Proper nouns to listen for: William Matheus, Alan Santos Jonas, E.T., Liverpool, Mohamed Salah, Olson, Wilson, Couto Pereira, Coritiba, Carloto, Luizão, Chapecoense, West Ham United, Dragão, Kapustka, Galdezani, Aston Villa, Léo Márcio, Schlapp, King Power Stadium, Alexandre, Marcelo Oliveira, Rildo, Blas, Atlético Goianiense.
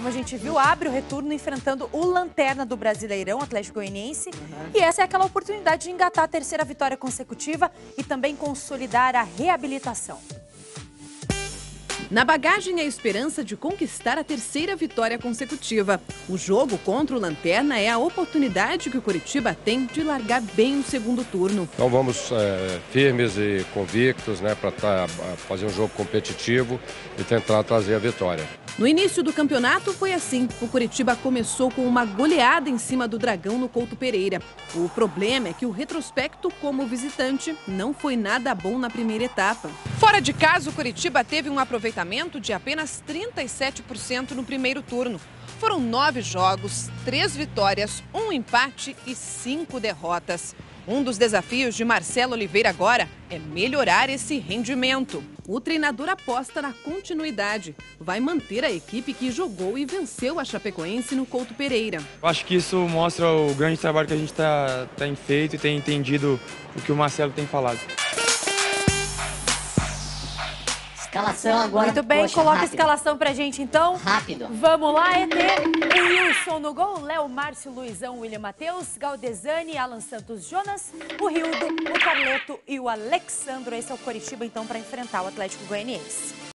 como a gente viu, abre o retorno enfrentando o lanterna do Brasileirão, Atlético Goianiense. E essa é aquela oportunidade de engatar a terceira vitória consecutiva e também consolidar a reabilitação. Na bagagem, a esperança de conquistar a terceira vitória consecutiva. O jogo contra o lanterna é a oportunidade que o Coritiba tem de largar bem o segundo turno. Então vamos firmes e convictos, né, para fazer um jogo competitivo e tentar trazer a vitória. No início do campeonato foi assim. O Coritiba começou com uma goleada em cima do Dragão no Couto Pereira. O problema é que o retrospecto como visitante não foi nada bom na primeira etapa. Fora de casa, o Coritiba teve um aproveitamento de apenas 37% no primeiro turno. Foram 9 jogos, 3 vitórias, 1 empate e 5 derrotas. Um dos desafios de Marcelo Oliveira agora é melhorar esse rendimento. O treinador aposta na continuidade. Vai manter a equipe que jogou e venceu a Chapecoense no Couto Pereira. Eu acho que isso mostra o grande trabalho que a gente tem feito e tem entendido o que o Marcelo tem falado. Escalação agora. Muito bem, poxa, coloca rápido. A escalação pra gente então. Rápido. Vamos lá, ET. Wilson no gol, Léo Márcio, Luizão, William Matheus, Galdezani, Alan Santos Jonas, o Rildo, o Carloto e o Alexandre. Esse é o Coritiba então para enfrentar o Atlético Goianiense.